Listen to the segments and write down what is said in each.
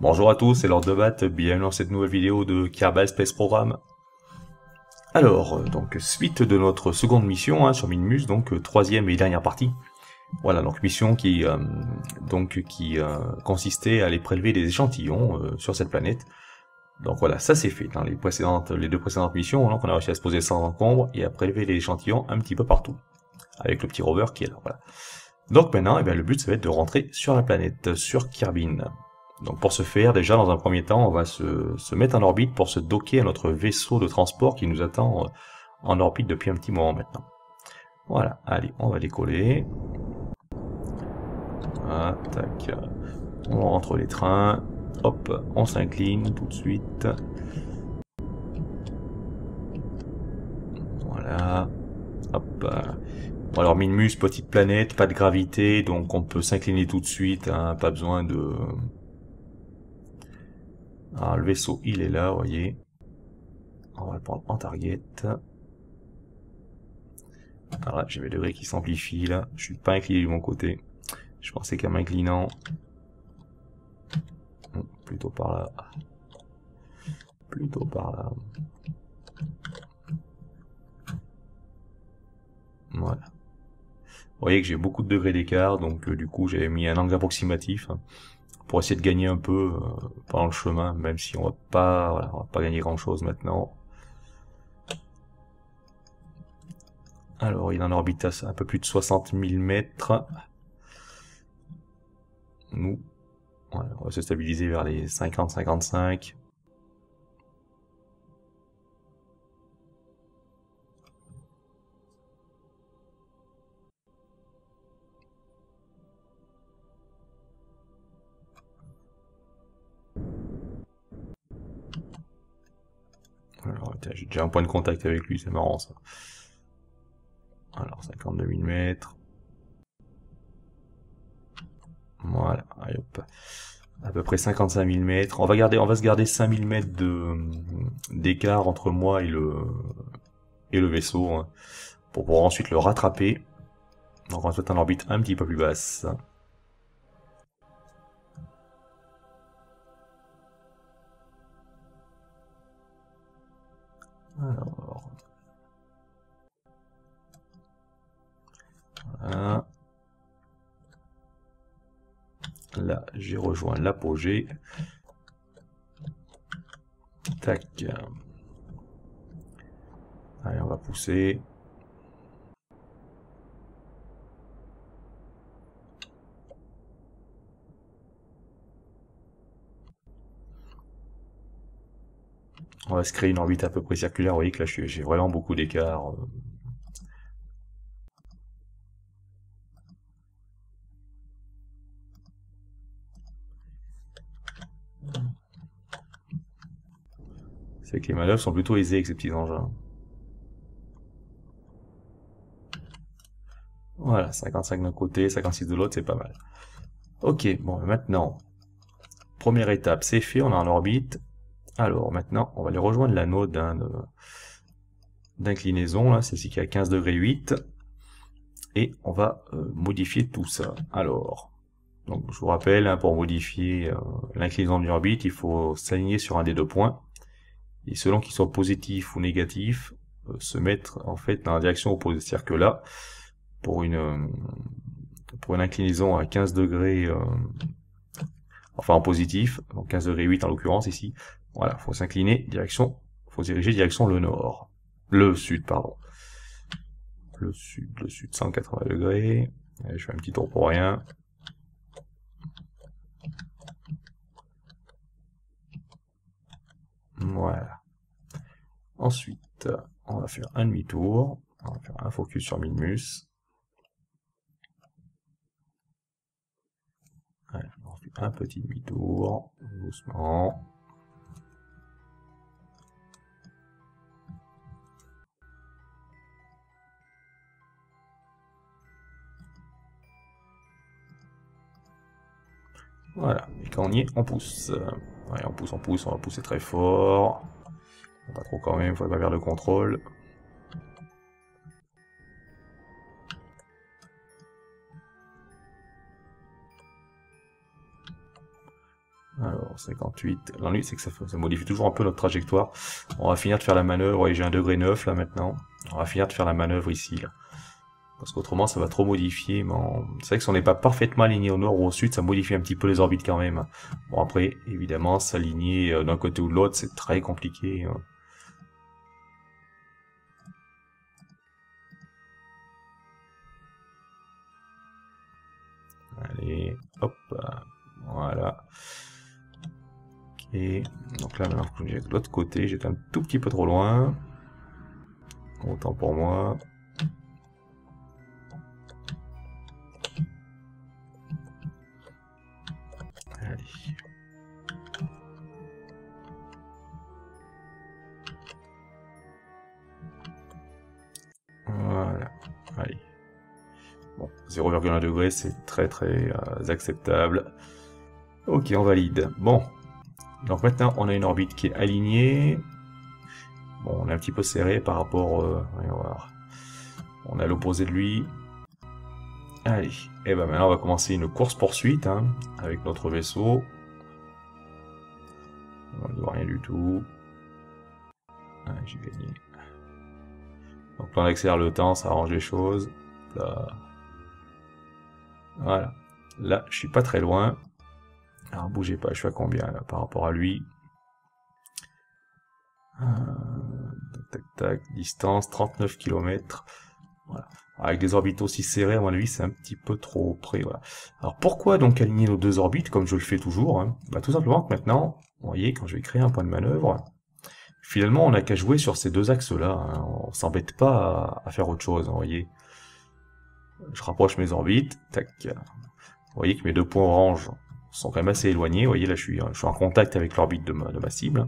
Bonjour à tous, c'est Lordthebat, bienvenue dans cette nouvelle vidéo de Kerbal Space Program. Alors, donc suite de notre seconde mission sur Minmus, donc troisième et dernière partie. Voilà, donc mission qui consistait à aller prélever des échantillons sur cette planète. Donc voilà, ça c'est fait. Dans les deux précédentes missions, donc on a réussi à se poser sans encombre et à prélever les échantillons un petit peu partout, avec le petit rover qui est là. Voilà. Donc maintenant, eh bien, le but ça va être de rentrer sur la planète, sur Kerbin. Donc pour ce faire, déjà dans un premier temps, on va se mettre en orbite pour se docker à notre vaisseau de transport qui nous attend en orbite depuis un petit moment maintenant. Voilà, allez, on va décoller. Ah, tac. On rentre les trains. Hop, on s'incline tout de suite. Voilà. Hop. Bon, alors Minmus, petite planète, pas de gravité, donc on peut s'incliner tout de suite, hein, pas besoin de... Alors, le vaisseau, il est là, vous voyez. On va le prendre en target. Alors là, j'ai mes degrés qui s'amplifient, là. Je suis pas incliné du bon côté. Je pensais qu'en m'inclinant... Plutôt par là. Plutôt par là. Voilà. Vous voyez que j'ai beaucoup de degrés d'écart, donc du coup, j'avais mis un angle approximatif. Pour essayer de gagner un peu pendant le chemin, même si on va pas, voilà, on va pas gagner grand chose maintenant. Alors il est en orbite à un peu plus de 60 000 mètres. Nous, voilà, on va se stabiliser vers les 50-55. J'ai déjà un point de contact avec lui, c'est marrant ça. Alors 52 000 mètres. Voilà, allez, hop. À peu près 55 000 mètres. On va se garder 5 000 mètres d'écart entre moi et le vaisseau hein, pour pouvoir ensuite le rattraper. Donc on va se mettre en orbite un petit peu plus basse. Alors, voilà. Là, j'ai rejoint l'apogée. Tac. Allez, on va pousser. On va se créer une orbite à peu près circulaire. Vous voyez que là j'ai vraiment beaucoup d'écart. C'est que les manœuvres sont plutôt aisées avec ces petits engins. Voilà, 55 d'un côté, 56 de l'autre, c'est pas mal. Ok, bon maintenant, première étape, c'est fait, on est en orbite. Alors maintenant, on va aller rejoindre l'anneau d'inclinaison, là, celle-ci qui est à 15 degrés 8. Et on va modifier tout ça. Alors, donc, je vous rappelle, hein, pour modifier l'inclinaison de l'orbite, il faut s'aligner sur un des deux points. Et selon qu'il soit positif ou négatif, se mettre en fait dans la direction opposée. C'est-à-dire que là, pour une inclinaison à 15 degrés, enfin en positif, donc 15 degrés 8 en l'occurrence ici, voilà, faut s'incliner, direction, faut se diriger direction le nord. Le sud, pardon. Le sud, 180 degrés. Allez, je fais un petit tour pour rien. Voilà. Ensuite, on va faire un demi-tour. On va faire un focus sur Minmus. Allez, on fait un petit demi-tour, doucement. Voilà, et quand on y est, on pousse. Ouais, on pousse, on va pousser très fort. Pas trop quand même, il faut pas perdre le contrôle. Alors, 58. L'ennui, c'est que ça modifie toujours un peu notre trajectoire. On va finir de faire la manœuvre, et j'ai un degré 9 là maintenant. On va finir de faire la manœuvre ici, là. Parce qu'autrement, ça va trop modifier. C'est vrai que si on n'est pas parfaitement aligné au nord ou au sud, ça modifie un petit peu les orbites quand même. Bon, après, évidemment, s'aligner d'un côté ou de l'autre, c'est très compliqué. Allez, hop, voilà. Ok, donc là, maintenant, je vais de l'autre côté. J'étais un tout petit peu trop loin. Autant pour moi. Voilà, allez. Bon, 0,1 degré, c'est très acceptable. Ok, on valide. Bon, donc maintenant on a une orbite qui est alignée. Bon, on est un petit peu serré par rapport... voyons voir. On a l'opposé de lui. Allez, et ben maintenant on va commencer une course-poursuite hein, avec notre vaisseau. On ne voit rien du tout. Ah, j'ai gagné. Donc là on accélère le temps, ça arrange les choses. Là. Voilà. Là, je suis pas très loin. Alors bougez pas, je suis à combien là par rapport à lui? Tac tac, distance, 39 km. Voilà. Avec des orbites aussi serrées, à mon avis, c'est un petit peu trop près. Voilà. Alors pourquoi donc aligner nos deux orbites, comme je le fais toujours hein? Bah, tout simplement que maintenant, vous voyez, quand je vais créer un point de manœuvre, finalement, on n'a qu'à jouer sur ces deux axes-là. Hein. On s'embête pas à faire autre chose, hein, vous voyez. Je rapproche mes orbites, tac. Vous voyez que mes deux points orange sont quand même assez éloignés. Vous voyez, là, je suis en contact avec l'orbite de ma cible.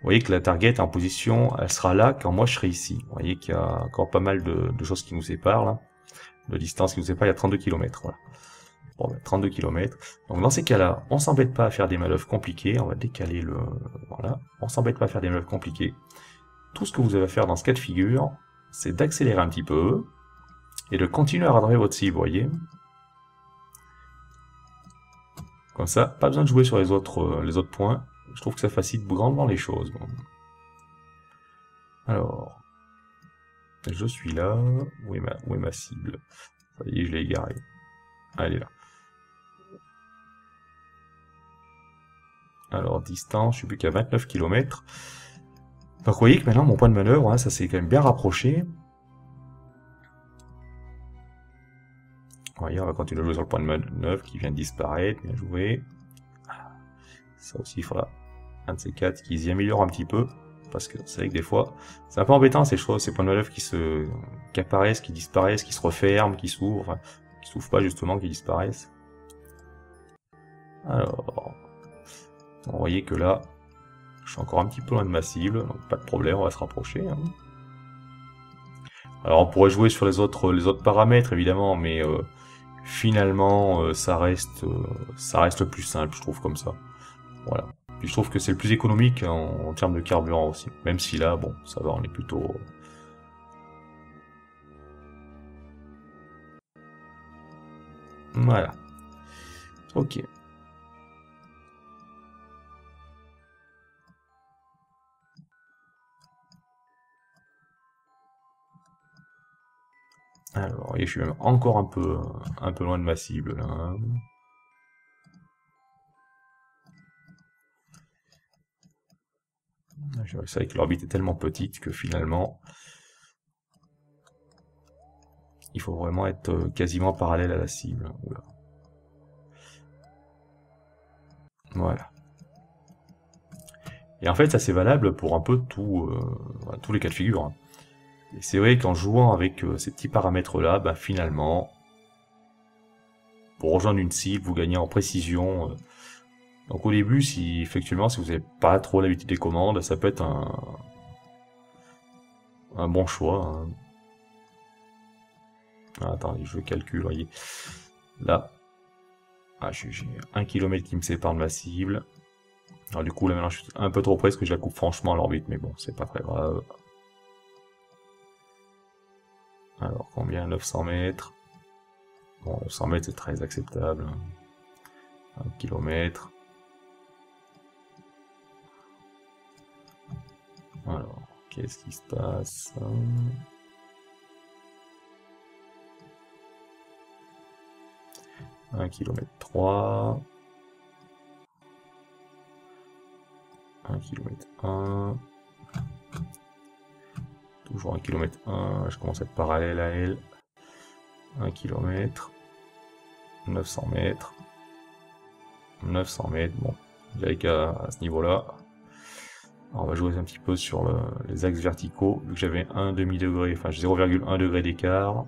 Vous voyez que la target en position, elle sera là quand moi je serai ici. Vous voyez qu'il y a encore pas mal de choses qui nous séparent, là. De distance qui nous sépare, il y a 32 km. Voilà. Bon, ben, 32 km. Donc dans ces cas-là, on s'embête pas à faire des manœuvres compliquées. On va décaler le... Voilà. On s'embête pas à faire des manœuvres compliquées. Tout ce que vous avez à faire dans ce cas de figure, c'est d'accélérer un petit peu et de continuer à radrer votre cible, vous voyez. Comme ça, pas besoin de jouer sur les autres points. Je trouve que ça facilite grandement les choses. Bon. Alors, je suis là. Où est ma cible? Ça y est, je l'ai égarée. Ah, elle est là. Alors, distance, je suis plus qu'à 29 km. Donc, vous voyez que maintenant, mon point de manœuvre, hein, ça s'est quand même bien rapproché. Vous voyez, on va continuer à jouer sur le point de manœuvre qui vient de disparaître. Bien joué. Ça aussi, il faudra un de ces quatre qu'ils y améliorent un petit peu, parce que c'est vrai que des fois, c'est un peu embêtant ces choses, ces points de manœuvre qui apparaissent, qui disparaissent, qui se referment, qui s'ouvrent, enfin, qui s'ouvrent pas justement, qui disparaissent. Alors, vous voyez que là, je suis encore un petit peu loin de ma cible, donc pas de problème, on va se rapprocher. Hein. Alors, on pourrait jouer sur les autres paramètres évidemment, mais finalement, ça reste le plus simple, je trouve, comme ça. Voilà. Puis je trouve que c'est le plus économique en termes de carburant aussi. Même si là, bon, ça va, on est plutôt... Voilà. Ok. Alors, vous voyez, je suis même encore un peu loin de ma cible, là. C'est vrai que l'orbite est tellement petite que finalement, il faut vraiment être quasiment parallèle à la cible. Oula. Voilà. Et en fait, ça c'est valable pour un peu tous les cas de figure. Et c'est vrai qu'en jouant avec ces petits paramètres-là, ben finalement, pour rejoindre une cible, vous gagnez en précision... Donc au début, si effectivement, si vous n'avez pas trop l'habitude des commandes, ça peut être un bon choix. Ah, attendez, je calcule, voyez. Là, ah, j'ai 1 km qui me sépare de ma cible. Alors du coup, là maintenant, je suis un peu trop près parce que je la coupe franchement à l'orbite, mais bon, c'est pas très grave. Alors combien? 900 mètres. Bon, 900 mètres, c'est très acceptable. 1 km. Alors, qu'est-ce qui se passe? Un kilomètre 3. 1 km 1. Toujours 1 km 1. Je commence à être parallèle à elle. 1 km. 900 mètres. 900 mètres. Bon, j'avais qu'à ce niveau-là. On va jouer un petit peu sur les axes verticaux. Vu que j'avais 1,5 degré, enfin 0,1 degré d'écart.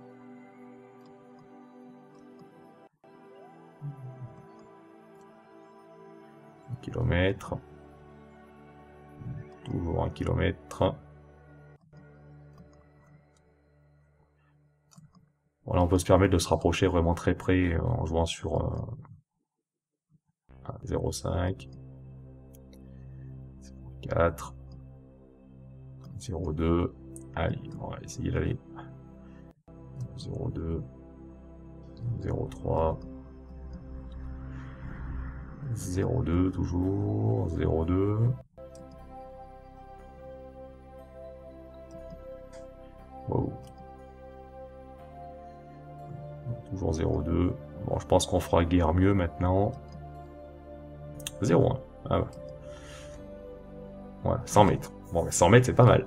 Kilomètre. Toujours 1 km. Voilà, on peut se permettre de se rapprocher vraiment très près en jouant sur 0,5, 0,4, 0,2. Allez, on va essayer d'aller 0,2, 0,3, 0,2 toujours, 0,2. Wow. Toujours 0,2. Bon, je pense qu'on fera guère mieux maintenant. 0,1. Ah bah. Voilà, 100 mètres. Bon, mais 100 mètres, c'est pas mal.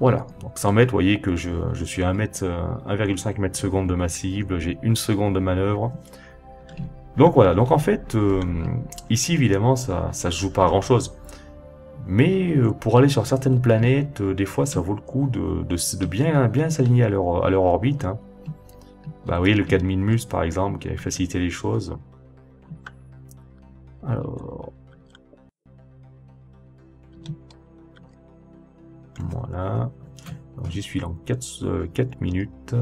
Voilà, donc 100 mètres, vous voyez que je suis à 1,5 mètres secondes de ma cible. J'ai 1 seconde de manœuvre. Donc voilà, donc en fait, ici, évidemment, ça se joue pas à grand-chose. Mais pour aller sur certaines planètes, des fois, ça vaut le coup de bien s'aligner à leur orbite. Hein. Bah, vous voyez le cas de Minmus, par exemple, qui avait facilité les choses. Alors... Voilà. J'y suis dans 4 minutes.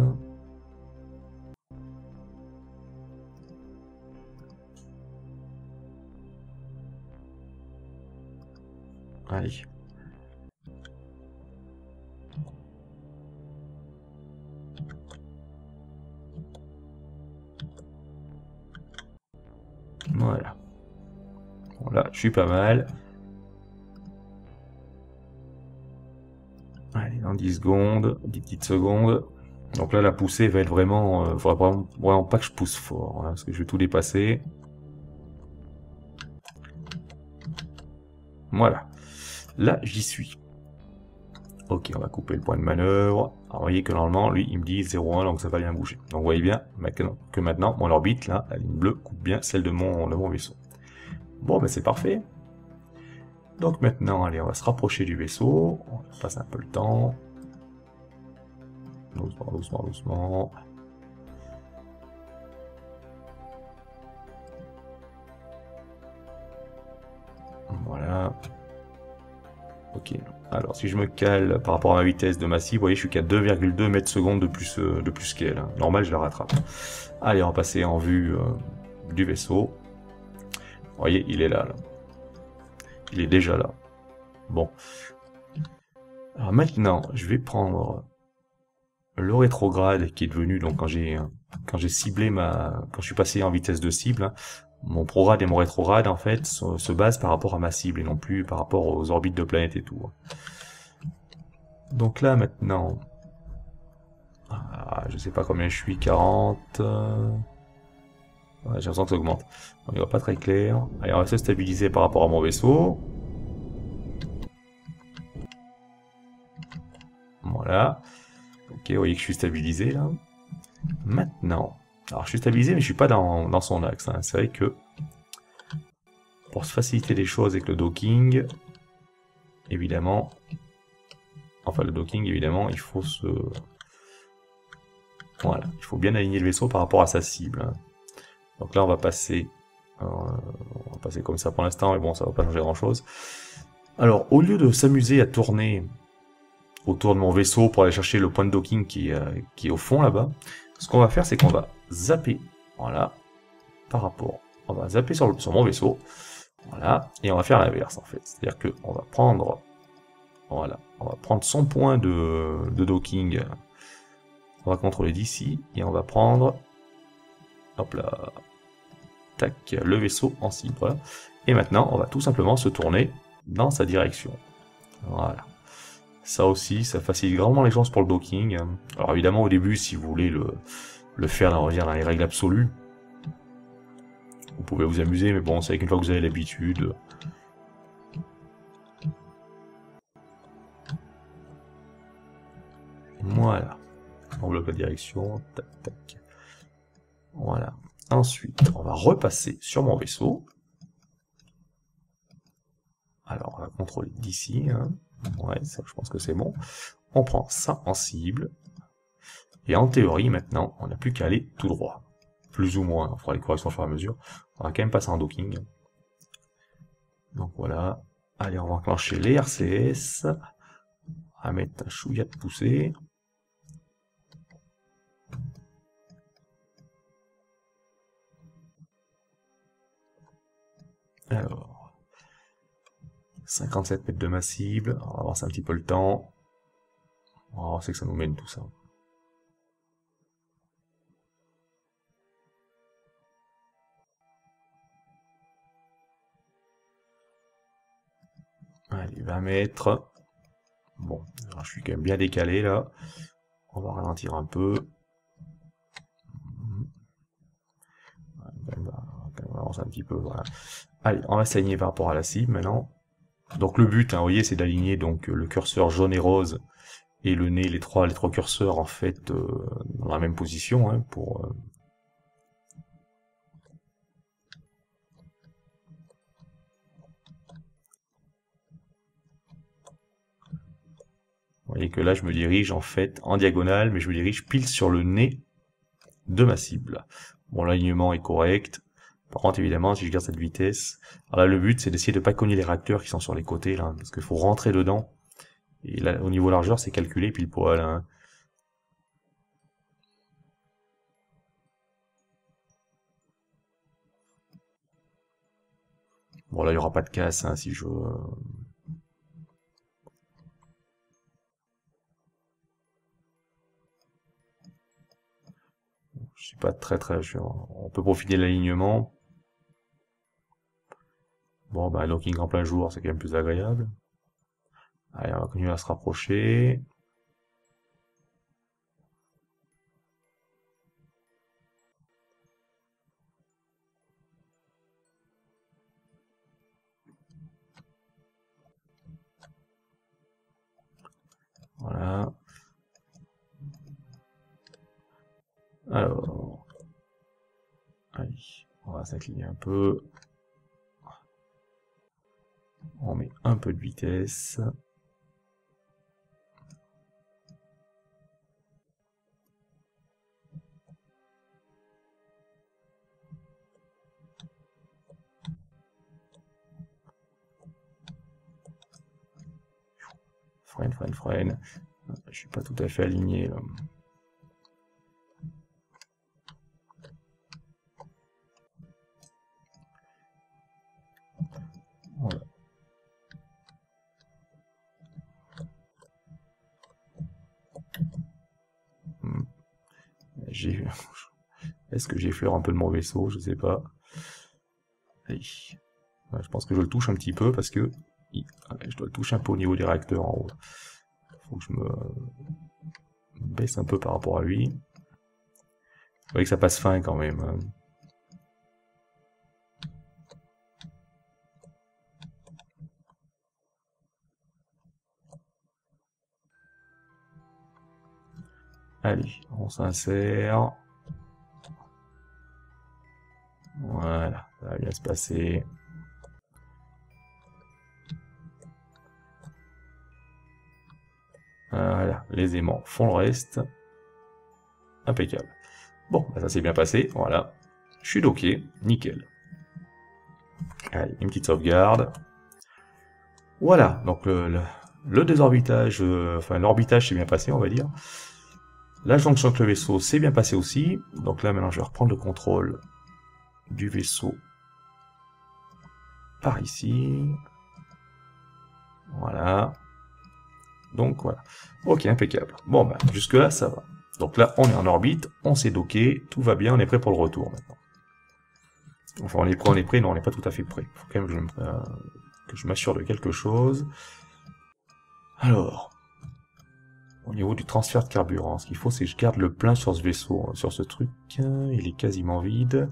Allez. Voilà. Voilà, je suis pas mal. Allez, dans 10 secondes, 10 petites secondes. Donc là, la poussée va être vraiment... Il faudra vraiment pas que je pousse fort, hein, parce que je vais tout dépasser. Voilà. Là, j'y suis. Ok, on va couper le point de manœuvre. Alors, vous voyez que normalement, lui, il me dit 0,1, donc ça va bien bouger. Donc, vous voyez bien que maintenant, mon orbite, là, la ligne bleue, coupe bien celle de mon vaisseau. Bon, ben c'est parfait. Donc maintenant, allez, on va se rapprocher du vaisseau. On passe un peu le temps. Doucement, doucement, doucement. Voilà. Ok, alors si je me cale par rapport à ma vitesse de ma cible, vous voyez, je suis qu'à 2,2 mètres secondes de plus qu'elle. Normal, je la rattrape. Allez, on va passer en vue du vaisseau. Vous voyez, il est là. Il est déjà là. Bon. Alors maintenant, je vais prendre le rétrograde qui est devenu, donc quand j'ai ciblé quand je suis passé en vitesse de cible, hein, mon prograde et mon rétrograde, en fait, se basent par rapport à ma cible et non plus par rapport aux orbites de planètes et tout. Donc là, maintenant, je sais pas combien je suis, 40... Ouais, j'ai l'impression que ça augmente. On ne voit pas très clair. Allez, on va se stabiliser par rapport à mon vaisseau. Voilà. Ok, vous voyez que je suis stabilisé là. Maintenant. Alors, je suis stabilisé, mais je ne suis pas dans son axe. Hein. C'est vrai que pour se faciliter les choses avec le docking, évidemment. Enfin, le docking, évidemment, il faut se. Voilà. Il faut bien aligner le vaisseau par rapport à sa cible. Hein. Donc là, on va passer comme ça pour l'instant, mais bon, ça va pas changer grand-chose. Alors, au lieu de s'amuser à tourner autour de mon vaisseau pour aller chercher le point de docking qui est au fond là-bas, ce qu'on va faire, c'est qu'on va zapper, voilà, on va zapper sur mon vaisseau, voilà, et on va faire l'inverse, en fait. C'est-à-dire qu'on va prendre, voilà, on va prendre son point de docking, on va contrôler d'ici, et on va prendre... Hop là, tac, le vaisseau en cible, voilà. Et maintenant, on va tout simplement se tourner dans sa direction. Voilà. Ça aussi, ça facilite grandement les chances pour le docking. Alors évidemment, au début, si vous voulez le faire, on va dire, dans les règles absolues, vous pouvez vous amuser, mais bon, c'est vrai qu'une fois que vous avez l'habitude... Voilà. On bloque la direction. Tac, tac. Voilà. Ensuite, on va repasser sur mon vaisseau. Alors, on va contrôler d'ici. Hein. Ouais, ça, je pense que c'est bon. On prend ça en cible. Et en théorie, maintenant, on n'a plus qu'à aller tout droit. Plus ou moins. On fera les corrections au fur et à mesure. On va quand même passer en docking. Donc voilà. Allez, on va enclencher les RCS. À mettre un chouïa de poussée. Alors, 57 mètres de ma cible, on va avancer un petit peu le temps. Oh, c'est que ça nous mène tout ça. Allez, 20 mètres. Bon, alors je suis quand même bien décalé là. On va ralentir un peu. On va avancer un petit peu, voilà. Allez, on va s'aligner par rapport à la cible maintenant. Donc le but, hein, vous voyez, c'est d'aligner donc le curseur jaune et rose et le nez, les trois curseurs en fait dans la même position, hein, pour. Vous voyez que là, je me dirige en fait en diagonale, mais je me dirige pile sur le nez de ma cible. Bon, l'alignement est correct. Par contre, évidemment, si je garde cette vitesse, alors là, le but, c'est d'essayer de ne pas cogner les réacteurs qui sont sur les côtés, là, parce qu'il faut rentrer dedans. Et là, au niveau largeur, c'est calculé pile poil. Hein. Bon, là, il n'y aura pas de casse, hein, si je... Je suis pas très... On peut profiter de l'alignement. Bon, bah, docking en plein jour, c'est quand même plus agréable. Allez, on va continuer à se rapprocher. Voilà. Alors... Allez, on va s'incliner un peu. On met un peu de vitesse. Freine. Je suis pas tout à fait aligné là. Voilà. Est-ce que j'effleure un peu de mon vaisseau? Je sais pas. Allez. Je pense que je le touche un petit peu parce que je dois le toucher un peu au niveau des réacteurs en haut. Il faut que je me baisse un peu par rapport à lui. Vous voyez que ça passe fin quand même. Allez, on s'insère. Voilà, ça va bien se passer. Voilà, les aimants font le reste. Impeccable. Bon, bah ça s'est bien passé, voilà. Je suis docké, nickel. Allez, une petite sauvegarde. Voilà, donc le désorbitage, enfin l'orbitage s'est bien passé, on va dire. La jonction avec le vaisseau s'est bien passé aussi. Donc là, maintenant, je vais reprendre le contrôle du vaisseau par ici. Voilà. Donc, voilà. Ok, impeccable. Bon, ben, jusque-là, ça va. Donc là, on est en orbite, on s'est docké, tout va bien, on est prêt pour le retour, maintenant. Enfin, on est prêt, non, on n'est pas tout à fait prêt. Il faut quand même que je m'assure de quelque chose. Alors... au niveau du transfert de carburant. Ce qu'il faut, c'est que je garde le plein sur ce vaisseau, sur ce truc. Il est quasiment vide.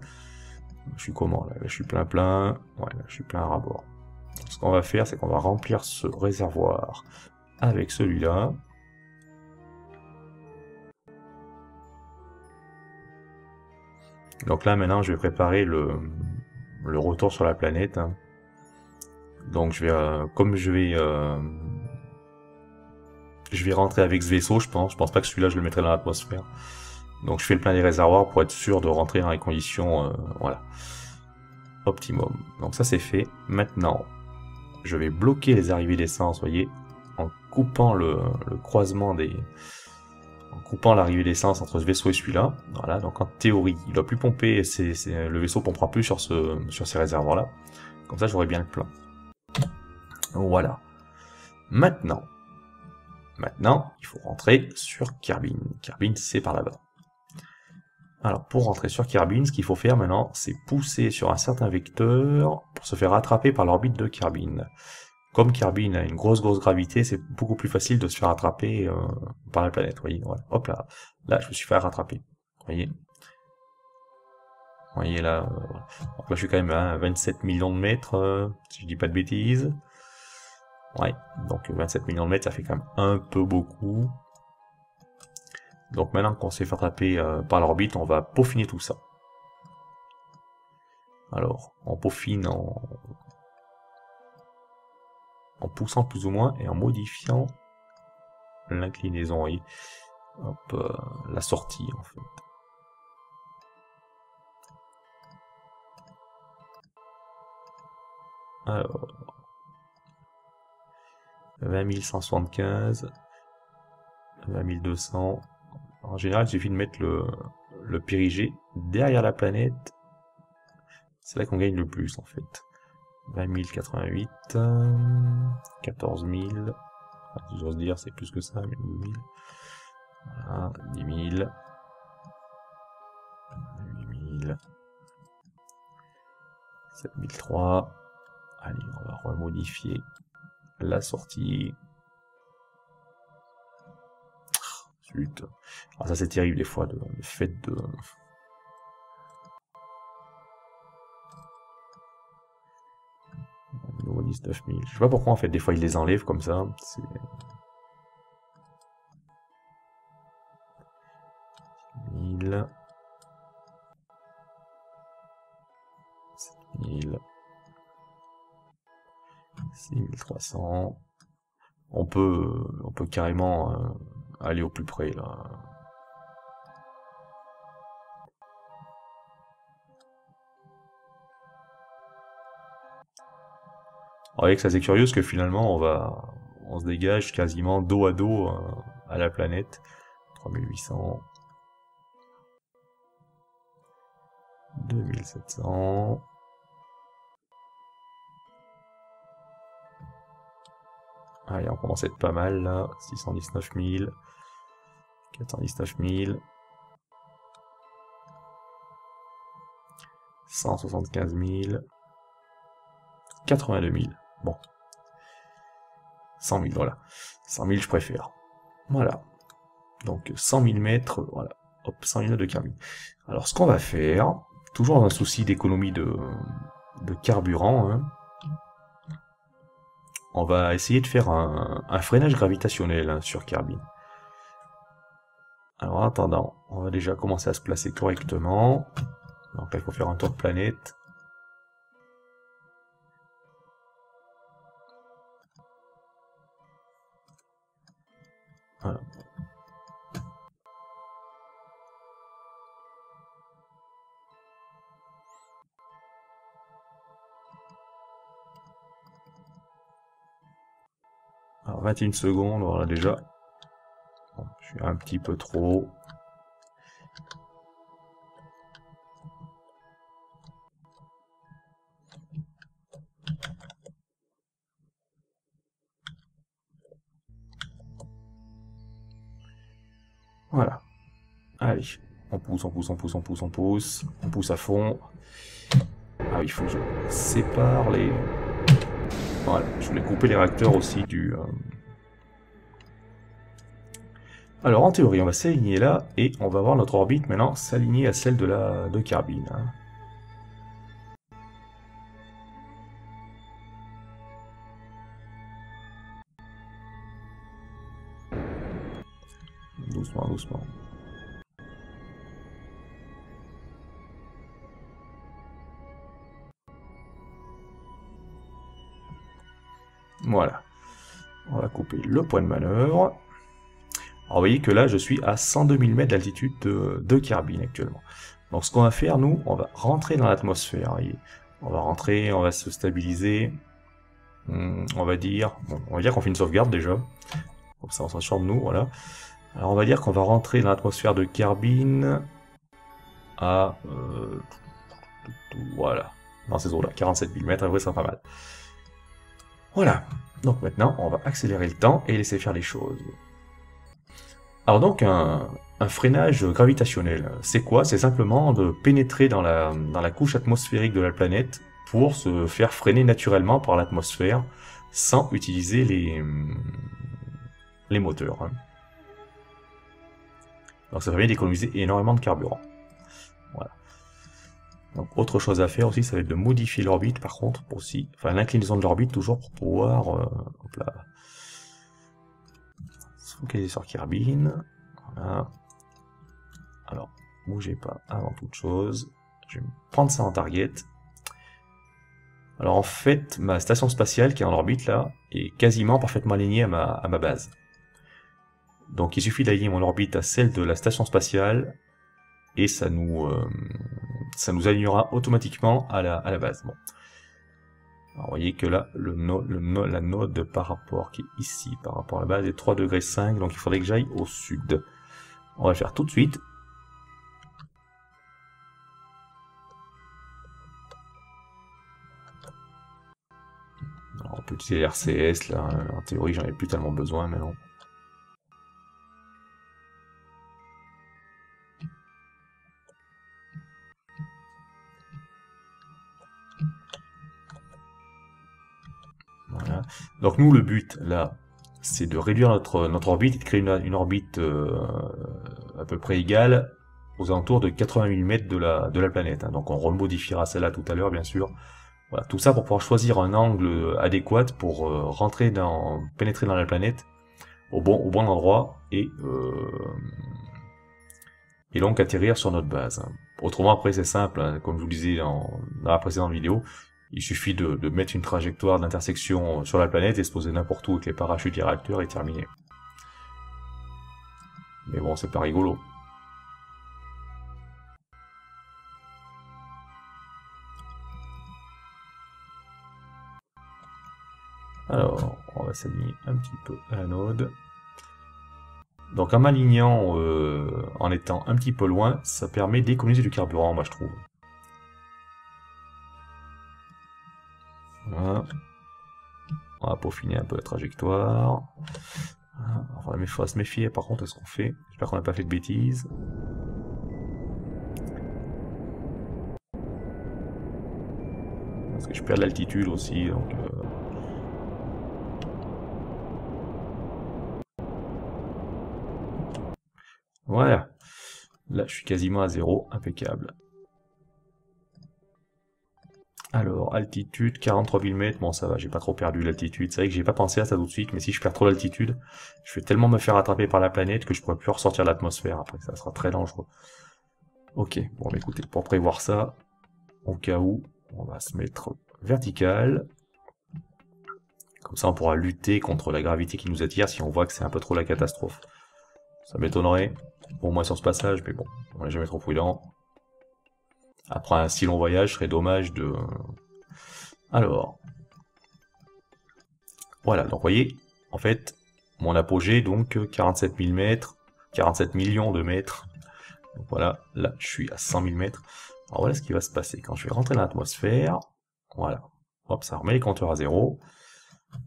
Je suis comment là? Je suis plein. Ouais, là, je suis plein à ras-bord. Ce qu'on va faire, c'est qu'on va remplir ce réservoir avec celui-là. Donc là, maintenant, je vais préparer le retour sur la planète. Donc, je vais, comme je vais rentrer avec ce vaisseau, je pense. Je pense pas que celui-là, je le mettrai dans l'atmosphère. Donc, je fais le plein des réservoirs pour être sûr de rentrer dans les conditions, voilà, optimum. Donc, ça, c'est fait. Maintenant, je vais bloquer les arrivées d'essence, voyez, en coupant le croisement des... En coupant l'arrivée d'essence entre ce vaisseau et celui-là. Voilà, donc en théorie, il ne doit plus pomper, le vaisseau ne pompera plus sur ces réservoirs-là. Comme ça, j'aurai bien le plein. Voilà. Maintenant, il faut rentrer sur Kerbin. Kerbin, c'est par là-bas. Alors, pour rentrer sur Kerbin, ce qu'il faut faire maintenant, c'est pousser sur un certain vecteur pour se faire rattraper par l'orbite de Kerbin. Comme Kerbin a une grosse gravité, c'est beaucoup plus facile de se faire attraper par la planète, vous voyez, voilà. Hop là, là je me suis fait rattraper, vous voyez. Vous voyez là, voilà. Donc là je suis quand même à 27 millions de mètres, si je dis pas de bêtises. Ouais, donc 27 millions de mètres, ça fait quand même un peu beaucoup. Donc maintenant qu'on s'est fait attraper par l'orbite, on va peaufiner tout ça. Alors, on peaufine en poussant plus ou moins et en modifiant l'inclinaison, vous voyez. Hop, la sortie en fait. Alors, 20175, 20200. En général, il suffit de mettre le périgée derrière la planète. C'est là qu'on gagne le plus en fait. 20088, 14000, enfin, si j'ose dire, c'est plus que ça, mais 2000, voilà, 10000, 8000, 7003, allez, on va remodifier la sortie. Zut, alors ça c'est terrible des fois, le fait de... Au 19000. Je sais pas pourquoi en fait, des fois ils les enlèvent comme ça. C'est 1000, 7000, 6300. On peut carrément aller au plus près là. Vous voyez que ça c'est curieux parce que finalement on se dégage quasiment dos à dos à la planète. 3800, 2700, allez on commence à être pas mal là, 619 000, 419 000, 175 000, 82 000. Bon, 100 000, voilà. 100 000, je préfère. Voilà. Donc, 100 000 mètres, voilà. Hop, 100 000 de Kerbin. Alors, ce qu'on va faire, toujours dans un souci d'économie de carburant, hein, on va essayer de faire un freinage gravitationnel hein, sur Kerbin. Alors, en attendant, on va déjà commencer à se placer correctement. Donc, là, il faut faire un tour de planète. Voilà. Alors 21 secondes, voilà déjà. Bon, je suis un petit peu trop haut. Voilà. Allez, on pousse. On pousse à fond. Ah oui, il faut que je sépare les... Voilà, je voulais couper les réacteurs aussi Alors en théorie, on va s'aligner là, et on va voir notre orbite maintenant s'aligner à celle de Kerbin. Doucement, doucement. Voilà. On va couper le point de manœuvre. Alors, vous voyez que là, je suis à 102 000 mètres d'altitude de Kerbin actuellement. Donc, ce qu'on va faire, nous, on va rentrer dans l'atmosphère. On va rentrer, on va se stabiliser. On va dire... Bon, on va dire qu'on fait une sauvegarde, déjà. Comme ça, on se rassure de nous, voilà. Alors, on va dire qu'on va rentrer dans l'atmosphère de Kerbin à... voilà. Dans ces eaux-là, 47 000 mètres, à vrai, ça sera pas mal. Voilà. Donc, maintenant, on va accélérer le temps et laisser faire les choses. Alors donc, un freinage gravitationnel, c'est quoi? C'est simplement de pénétrer dans la couche atmosphérique de la planète pour se faire freiner naturellement par l'atmosphère sans utiliser les moteurs. Donc ça permet d'économiser énormément de carburant. Voilà. Donc autre chose à faire aussi, ça va être de modifier l'orbite par contre, enfin l'inclinaison de l'orbite toujours pour pouvoir... hop là. Ok, sur Kerbin, voilà. Alors, bougez pas avant toute chose. Je vais prendre ça en target. Alors en fait, ma station spatiale qui est en orbite là, est quasiment parfaitement alignée à ma base. Donc il suffit d'aligner mon orbite à celle de la station spatiale, et ça nous alignera automatiquement à la base. Bon. Alors, vous voyez que là, la node par rapport, qui est ici, par rapport à la base, est 3,5 degrés, donc il faudrait que j'aille au sud. On va le faire tout de suite. Alors, on peut utiliser RCS, là, en théorie, j'en ai plus tellement besoin, mais non. Voilà. Donc nous, le but, là, c'est de réduire notre orbite et de créer une orbite à peu près égale aux alentours de 80 000 mètres de la planète. Donc on remodifiera celle-là tout à l'heure, bien sûr. Voilà, tout ça pour pouvoir choisir un angle adéquat pour pénétrer dans la planète au bon endroit et donc atterrir sur notre base. Autrement, après, c'est simple, hein, comme je vous disais dans la précédente vidéo. Il suffit de mettre une trajectoire d'intersection sur la planète et se poser n'importe où avec les parachutes et les réacteurs et terminé. Mais bon, c'est pas rigolo. Alors, on va s'aligner un petit peu à la node. Donc en m'alignant, en étant un petit peu loin, ça permet d'économiser du carburant, moi je trouve. Voilà. On va peaufiner un peu la trajectoire. Voilà, mais il faudra se méfier par contre de ce qu'on fait. J'espère qu'on n'a pas fait de bêtises. Parce que je perds de l'altitude aussi, donc... Voilà. Là, je suis quasiment à zéro. Impeccable. Alors, altitude, 43 000 mètres, bon ça va, j'ai pas trop perdu l'altitude, c'est vrai que j'ai pas pensé à ça tout de suite, mais si je perds trop d'altitude, je vais tellement me faire attraper par la planète que je pourrais plus ressortir de l'atmosphère, après ça sera très dangereux. Ok, bon bah écoutez, pour prévoir ça, au cas où, on va se mettre vertical, comme ça on pourra lutter contre la gravité qui nous attire si on voit que c'est un peu trop la catastrophe. Ça m'étonnerait, au moins sur ce passage, mais bon, on n'est jamais trop prudent. Après un si long voyage, serait dommage de... Alors... Voilà, donc vous voyez, en fait, mon apogée, donc 47 000 mètres, 47 millions de mètres. Donc voilà, là, je suis à 100 000 mètres. Alors voilà ce qui va se passer. Quand je vais rentrer dans l'atmosphère, voilà, hop, ça remet les compteurs à zéro.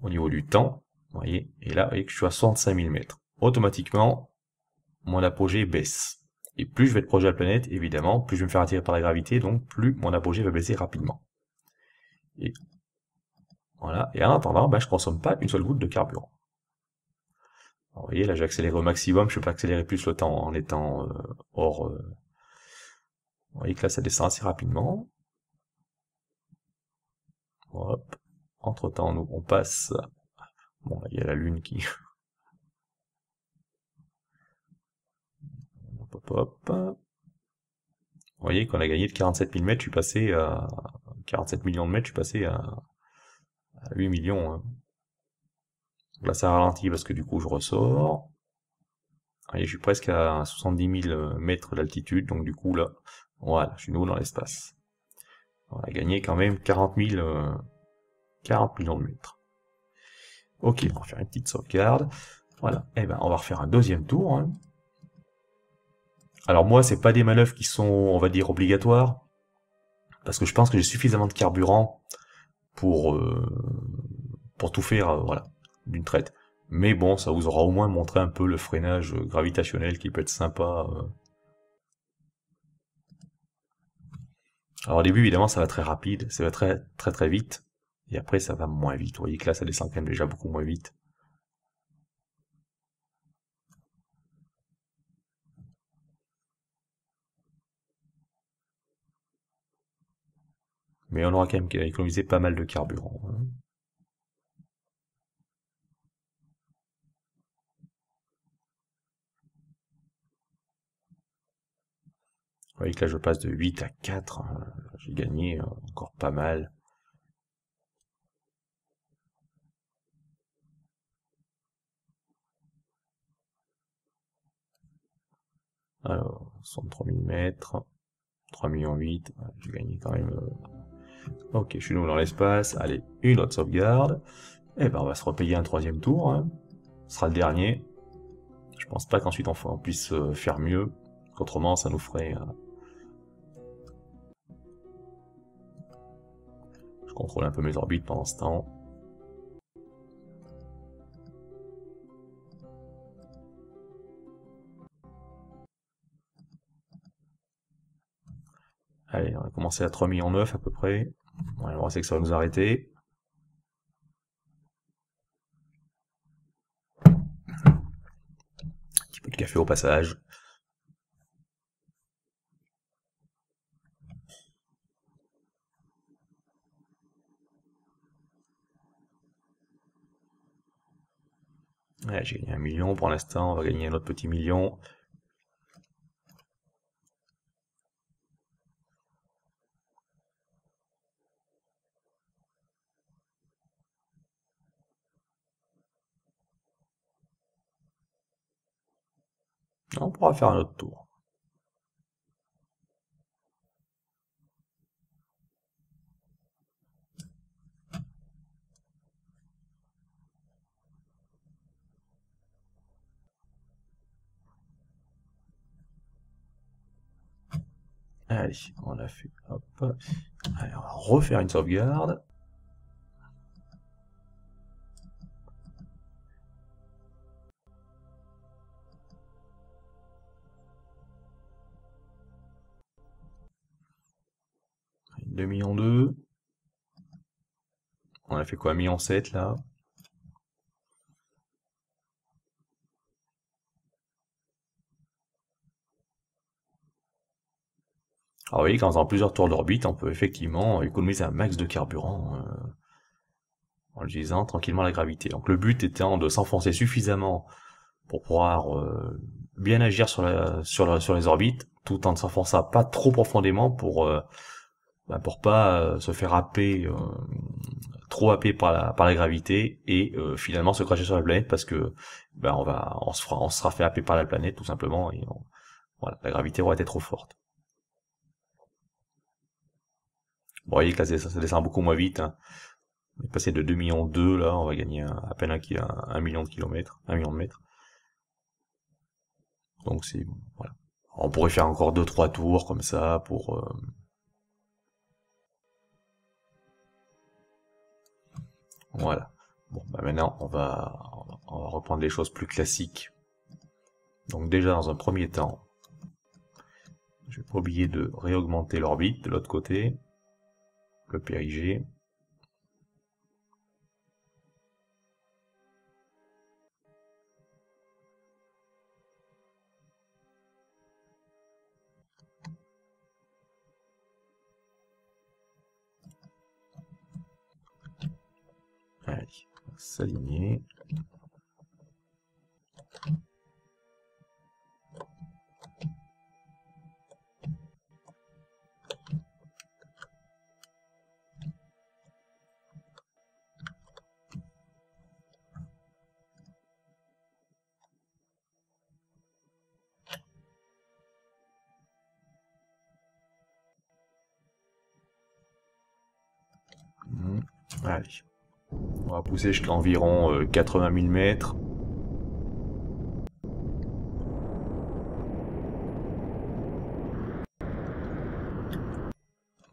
Au niveau du temps, vous voyez, et là, vous voyez que je suis à 65 000 mètres. Automatiquement, mon apogée baisse. Et plus je vais être proche de la planète, évidemment, plus je vais me faire attirer par la gravité, donc plus mon apogée va baisser rapidement. Et voilà. Et en attendant, ben, je ne consomme pas une seule goutte de carburant. Alors, vous voyez, là j'ai accéléré au maximum, je peux pas accélérer plus le temps en étant hors... Vous voyez que là ça descend assez rapidement. Hop. Entre temps, nous on passe... Bon, là il y a la lune qui... Hop, hop, hop. Vous voyez qu'on a gagné de 47 000 mètres, je suis passé à 47 millions de mètres, je suis passé à 8 millions. Là ça ralentit parce que du coup je ressors. Et je suis presque à 70 000 mètres d'altitude, donc du coup là, voilà, je suis nouveau dans l'espace. On a gagné quand même 40 millions de mètres. Ok, on va faire une petite sauvegarde. Voilà, et ben on va refaire un deuxième tour. Alors moi, c'est pas des manœuvres qui sont, on va dire, obligatoires, parce que je pense que j'ai suffisamment de carburant pour tout faire, voilà, d'une traite. Mais bon, ça vous aura au moins montré un peu le freinage gravitationnel qui peut être sympa. Alors au début, évidemment, ça va très rapide, ça va très vite, et après ça va moins vite. Vous voyez que là, ça descend quand même déjà beaucoup moins vite. Mais on aura quand même économisé pas mal de carburant. Vous voyez que là je passe de 8 à 4, j'ai gagné encore pas mal. Alors, 63 000 mètres, 3 millions 8, j'ai gagné quand même... Ok, je suis nouveau dans l'espace, allez, une autre sauvegarde, et ben on va se repayer un troisième tour, ce sera le dernier, je pense pas qu'ensuite on puisse faire mieux, autrement ça nous ferait... Je contrôle un peu mes orbites pendant ce temps. Allez, on va commencer à 3,9 millions à peu près. On va voir si ça va nous arrêter. Un petit peu de café au passage. Ouais, j'ai gagné un million pour l'instant, on va gagner un autre petit million. On pourra faire un autre tour. Allez, on a fait... Hop. Allez, on va refaire une sauvegarde. $2,2 millions. On a fait quoi, $1,7 million là. Alors vous voyez qu'en faisant plusieurs tours d'orbite, on peut effectivement économiser un max de carburant en utilisant tranquillement la gravité. Donc le but étant de s'enfoncer suffisamment pour pouvoir bien agir sur les orbites, tout en ne s'enfonçant pas trop profondément pour pas se faire happer, trop happer par la gravité et finalement se cracher sur la planète parce que on sera fait happer par la planète tout simplement et voilà, la gravité aura été trop forte. Bon, vous voyez que là ça descend beaucoup moins vite, On est passé de 2,2 millions là, on va gagner à peine un million de kilomètres, 1 million de mètres. Donc c'est voilà. On pourrait faire encore 2-3 tours comme ça pour Voilà. Bon, bah maintenant, on va reprendre les choses plus classiques. Donc déjà, dans un premier temps, je vais pas oublier de réaugmenter l'orbite de l'autre côté, le périgée. Allez, on va s'aligner. Allez, on va pousser jusqu'à environ 80 000 mètres.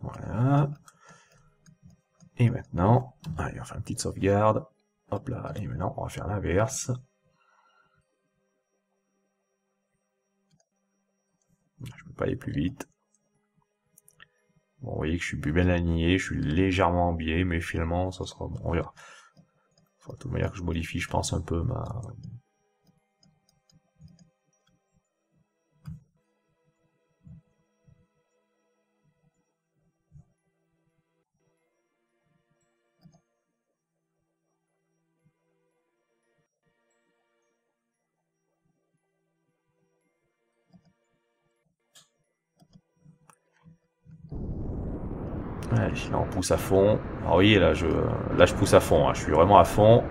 Voilà. Et maintenant, allez, on va faire une petite sauvegarde. Hop là, et maintenant on va faire l'inverse. Je ne peux pas aller plus vite. Bon, vous voyez que je suis plus bien aligné, je suis légèrement en biais, mais finalement, ça sera bon. On verra. Faut de toute manière que je modifie, je pense, un peu ma... Allez, là on pousse à fond. Alors vous voyez là, je pousse à fond, hein. Je suis vraiment à fond.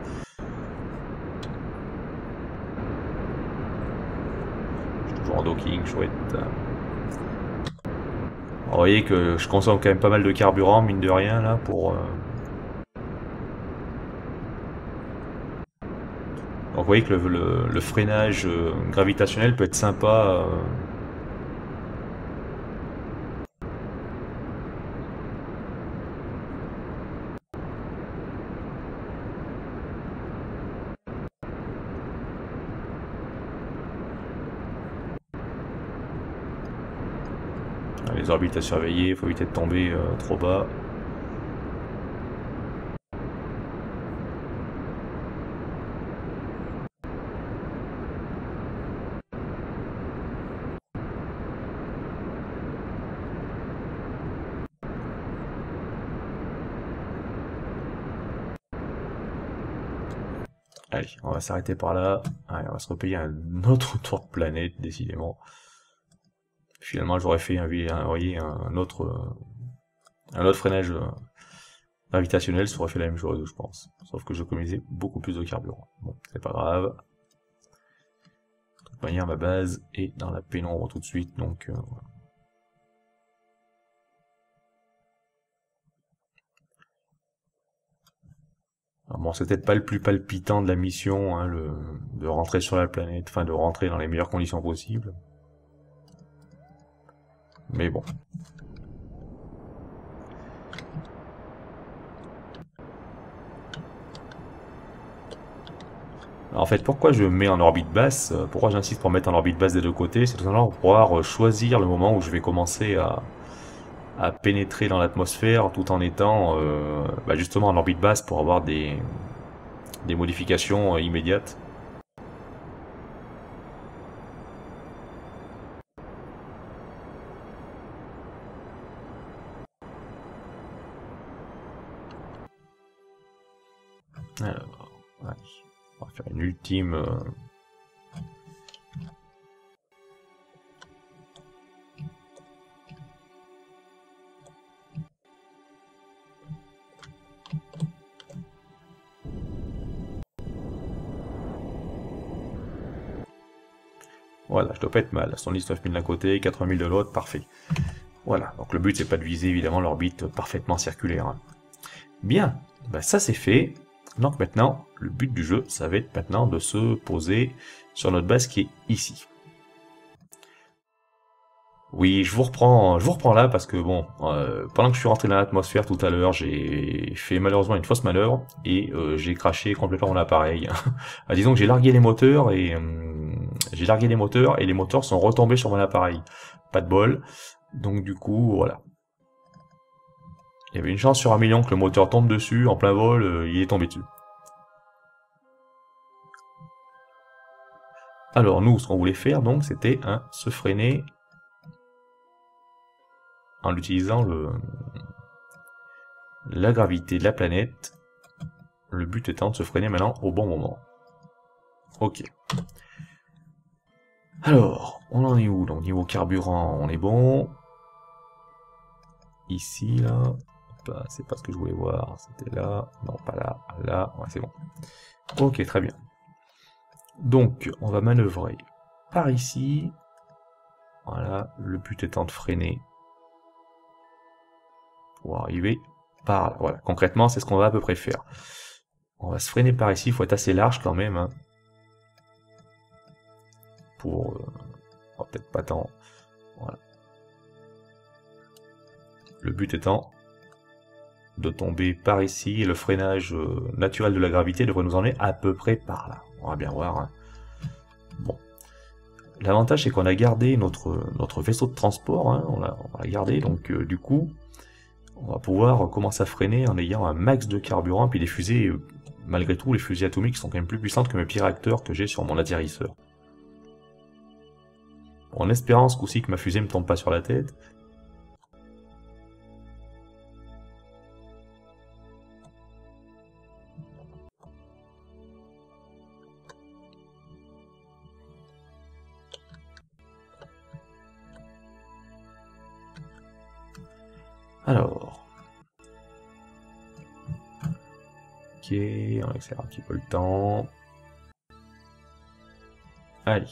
Je suis toujours en docking, chouette. Alors vous voyez que je consomme quand même pas mal de carburant, mine de rien, là, pour... Donc vous voyez que le freinage gravitationnel peut être sympa... Les orbites à surveiller, il faut éviter de tomber trop bas. Allez, on va s'arrêter par là. Allez, on va se repayer un autre tour de planète, décidément. Finalement, j'aurais fait un autre freinage gravitationnel, ça aurait fait la même chose, je pense. Sauf que j'économisais beaucoup plus de carburant. Bon, c'est pas grave. De toute manière, ma base est dans la pénombre tout de suite, donc... Alors bon, c'est peut-être pas le plus palpitant de la mission, hein, de rentrer sur la planète, enfin de rentrer dans les meilleures conditions possibles. Mais bon. Alors en fait, pourquoi je mets en orbite basse, pourquoi j'insiste pour mettre en orbite basse des deux côtés, c'est tout simplement pour pouvoir choisir le moment où je vais commencer à pénétrer dans l'atmosphère tout en étant bah justement en orbite basse pour avoir des modifications immédiates. Alors, allez, on va faire une ultime... Voilà, je dois pas être mal. 119 000 d'un côté, 80 000 de l'autre, parfait. Voilà, donc le but c'est pas de viser évidemment l'orbite parfaitement circulaire. Bien, ben, ça c'est fait. Donc maintenant, le but du jeu, ça va être maintenant de se poser sur notre base qui est ici. Oui, je vous reprends là parce que bon, pendant que je suis rentré dans l'atmosphère tout à l'heure, j'ai fait malheureusement une fausse manœuvre et j'ai craché complètement mon appareil. Disons que j'ai largué les moteurs et les moteurs sont retombés sur mon appareil. Pas de bol. Donc du coup, voilà. Il y avait une chance sur 1 million que le moteur tombe dessus, en plein vol, il est tombé dessus. Alors nous, ce qu'on voulait faire donc, c'était se freiner en utilisant la gravité de la planète Le but étant de se freiner maintenant au bon moment. Ok. Alors, on en est où? Donc niveau carburant, on est bon. Ici, là, bah, c'est pas ce que je voulais voir. C'était là, non pas là, là, ouais c'est bon. Ok, très bien. Donc, on va manœuvrer par ici. Voilà, le but étant de freiner pour arriver par là. Voilà, concrètement, c'est ce qu'on va à peu près faire. On va se freiner par ici, il faut être assez large quand même. Hein, pour... oh, peut-être pas tant... Voilà. Le but étant de tomber par ici, et le freinage naturel de la gravité devrait nous emmener à peu près par là. On va bien voir. Hein. Bon. L'avantage, c'est qu'on a gardé notre vaisseau de transport. Hein. On l'a gardé, donc du coup, on va pouvoir commencer à freiner en ayant un max de carburant. Puis des fusées, malgré tout, les fusées atomiques sont quand même plus puissantes que mes petits réacteurs que j'ai sur mon atterrisseur. En espérant ce coup-ci que ma fusée ne me tombe pas sur la tête. Alors, ok, on accélère un petit peu le temps. Allez,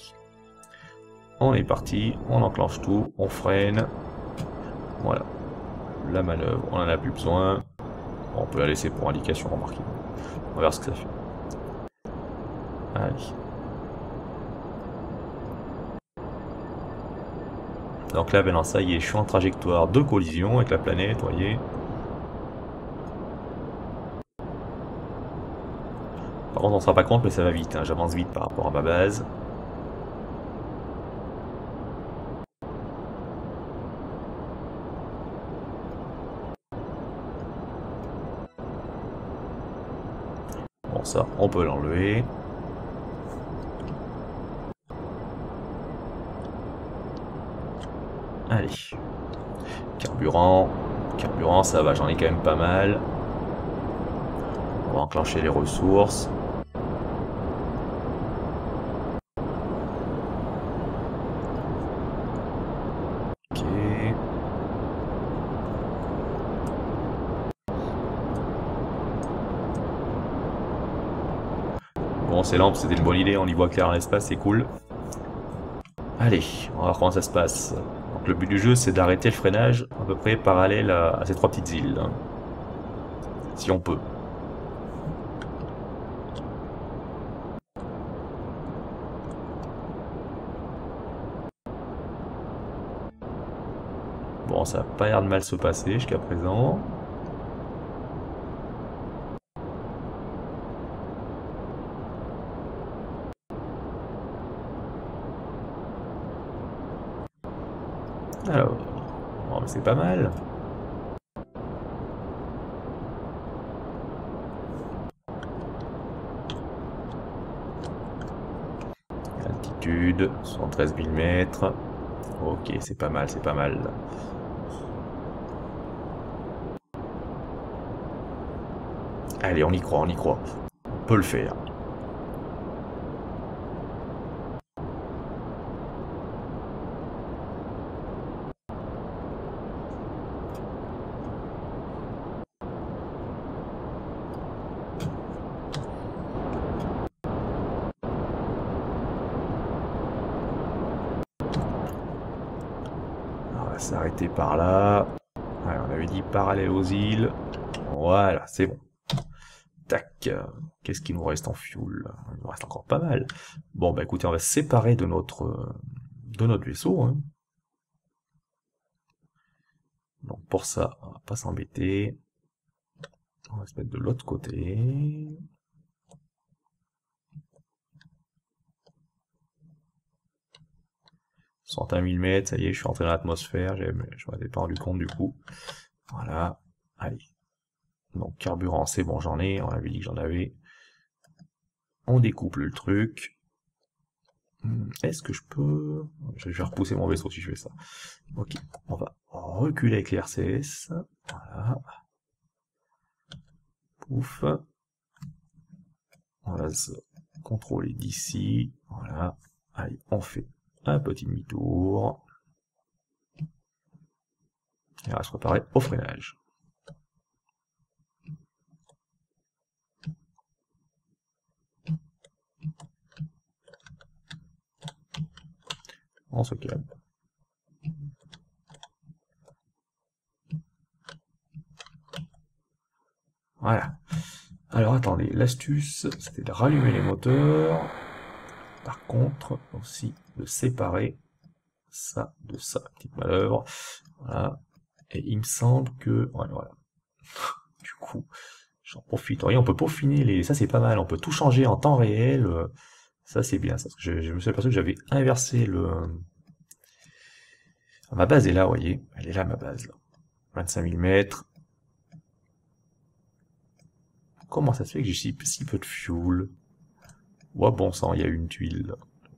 on est parti, on enclenche tout, on freine. Voilà, la manœuvre, on en a plus besoin. On peut la laisser pour indication remarquée. On va voir ce que ça fait. Allez. Donc là, ben non, ça y est, je suis en trajectoire de collision avec la planète, voyez. Par contre, on ne se rend pas compte, mais ça va vite. Hein. J'avance vite par rapport à ma base. Bon, ça, on peut l'enlever. Allez, carburant, carburant, ça va, j'en ai quand même pas mal. On va enclencher les ressources. Ok. Bon, ces lampes, c'était une bonne idée, on y voit clair dans l'espace, c'est cool. Allez, on va voir comment ça se passe. Le but du jeu, c'est d'arrêter le freinage à peu près parallèle à ces trois petites îles, hein. Si on peut. Bon, ça n'a pas l'air de mal se passer jusqu'à présent. Alors, bon, c'est pas mal. Altitude, 73 000 mètres. Ok, c'est pas mal, c'est pas mal. Allez, on y croit, on y croit. On peut le faire. S'arrêter par là. Alors, on avait dit parallèle aux îles. Voilà, c'est bon. Tac. Qu'est-ce qu'il nous reste en fuel? Il nous reste encore pas mal. Bon, bah écoutez, on va se séparer de notre vaisseau. Hein. Donc pour ça, on va pas s'embêter. On va se mettre de l'autre côté. À 1000 mètres, ça y est, je suis rentré dans l'atmosphère, je m'en étais pas rendu compte du coup. Voilà, allez. Donc carburant, c'est bon, j'en ai, on avait dit que j'en avais. On découpe le truc. Est-ce que je peux... Je vais repousser mon vaisseau si je fais ça. Ok, on va reculer avec les RCS. Voilà. Pouf. on va se contrôler d'ici, voilà, allez, on fait un petit demi-tour, et on va se préparer au freinage. On se calme. Voilà. Alors attendez, l'astuce, c'était de rallumer les moteurs. Par contre, aussi de séparer ça de ça. Petite manœuvre. Voilà. Et il me semble que... Ouais, voilà. Du coup, j'en profite. Vous voyez, on peut peaufiner les... Ça, c'est pas mal. On peut tout changer en temps réel. Ça, c'est bien. Ça, je me suis aperçu que j'avais inversé le... Ma base est là, vous voyez. Elle est là, ma base. Là. 25 000 mètres. Comment ça se fait que j'ai si peu de fuel? Ouah, bon sang, il y a une tuile.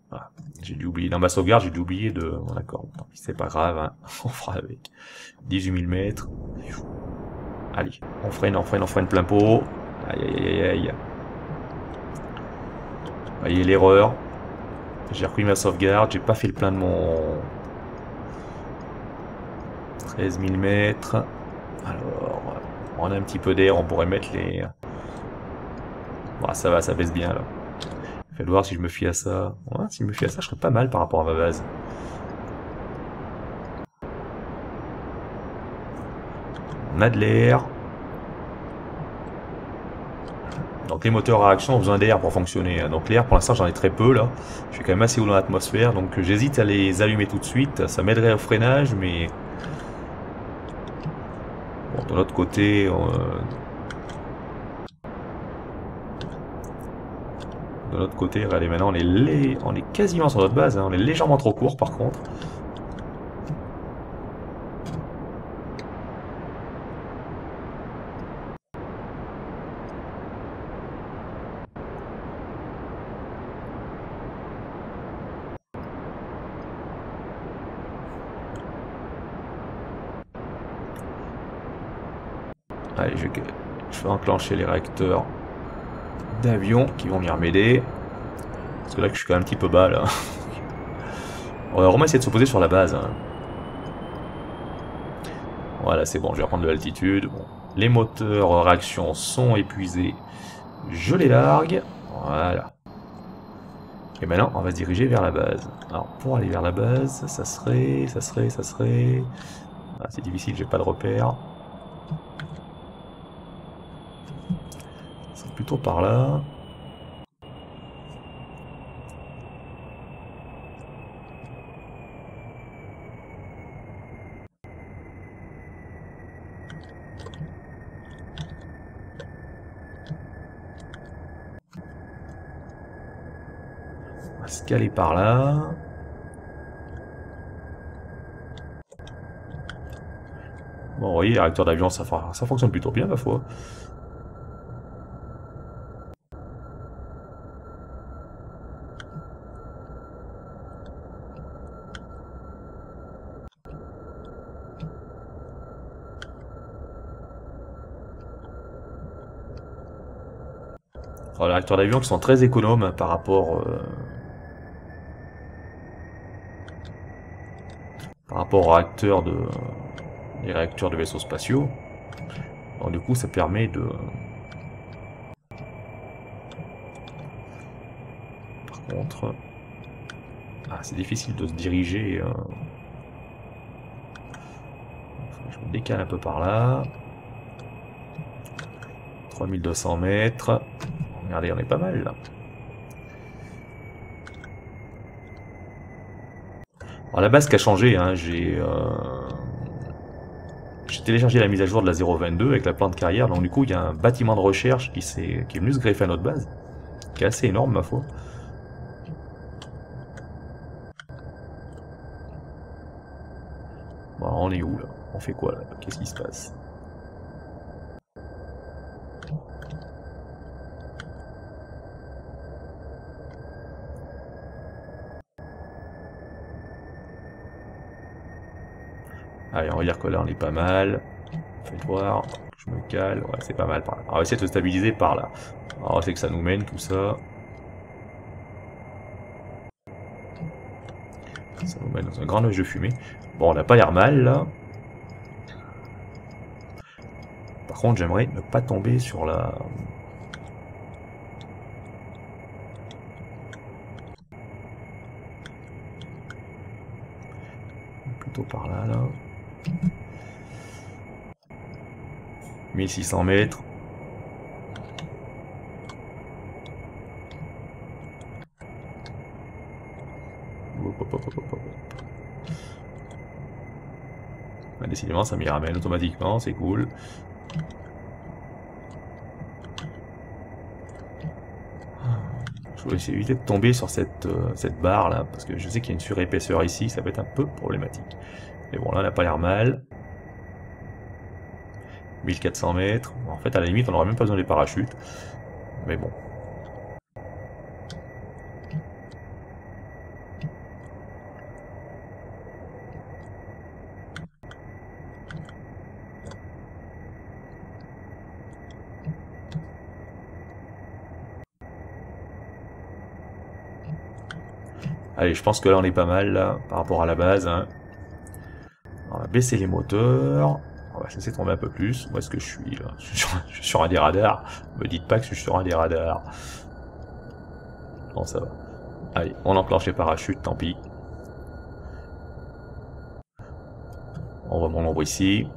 Ah, j'ai dû oublier. Dans ma sauvegarde, j'ai dû oublier de... Bon, d'accord, tant pis, c'est pas grave, hein. On fera avec. 18 000 mètres. Allez, on freine plein pot. Aïe, aïe, aïe, aïe. Voyez l'erreur. J'ai repris ma sauvegarde, j'ai pas fait le plein de mon... 13 000 mètres. Alors, on a un petit peu d'air, on pourrait mettre les... Bon, ça va, ça baisse bien là. Faites voir si je me fie à ça. Ouais, si je me fie à ça, je serais pas mal par rapport à ma base. On a de l'air. Donc les moteurs à réaction ont besoin d'air pour fonctionner. Donc l'air, pour l'instant, j'en ai très peu là. Je suis quand même assez haut dans l'atmosphère, donc j'hésite à les allumer tout de suite. Ça m'aiderait au freinage, mais... Bon, de l'autre côté... De l'autre côté, regardez, maintenant on est quasiment sur notre base, hein. On est légèrement trop court par contre. Allez, je vais enclencher les réacteurs d'avions qui vont venir m'aider. Parce que là, je suis quand même un petit peu bas, là. On va vraiment essayer de se poser sur la base. Hein. Voilà, c'est bon, je vais reprendre de l'altitude. Bon. Les moteurs réaction sont épuisés. Je les largue. Voilà. Et maintenant, on va se diriger vers la base. Alors, pour aller vers la base, ça serait... Ah, c'est difficile, j'ai pas de repère. Plutôt par là. On va se caler par là. Bon, vous voyez, les réacteurs d'avion, ça fonctionne plutôt bien, ma foi. Les réacteurs d'avion qui sont très économes hein, par rapport aux réacteurs de vaisseaux spatiaux. Donc du coup ça permet de... Par contre, ah, c'est difficile de se diriger. Je me décale un peu par là. 3200 mètres. Regardez, on est pas mal là. Alors la base qui a changé, hein, j'ai téléchargé la mise à jour de la 0.22 avec la plan de carrière. Donc du coup, il y a un bâtiment de recherche qui est venu se greffer à notre base, qui est assez énorme ma foi. Bon, on est où là? On fait quoi là? Qu'est-ce qui se passe? Allez, on va dire que là on est pas mal. Faites voir, Je me cale, ouais, c'est pas mal par là. On va essayer de se stabiliser par là. Alors, c'est que ça nous mène tout ça. Ça nous mène dans un grand nuage de fumée. Bon, on n'a pas l'air mal là. Par contre, j'aimerais ne pas tomber sur la... Plutôt par là, là. 1600 mètres. Bah, décidément, ça m'y ramène automatiquement, c'est cool. Je vais essayer d'éviter de tomber sur cette barre là, parce que je sais qu'il y a une surépaisseur ici, ça peut être un peu problématique. Mais bon, là, elle n'a pas l'air mal. 1400 mètres. En fait, à la limite, on n'aura même pas besoin des parachutes. Mais bon. Allez, je pense que là on est pas mal là, par rapport à la base. Hein. On va baisser les moteurs. On va se laisser tomber un peu plus. Où est-ce que je suis là? Je suis sur un des radars. Me dites pas que je suis sur un des radars. Non, ça va. Allez, on enclenche les parachutes, tant pis. On voit mon ombre ici.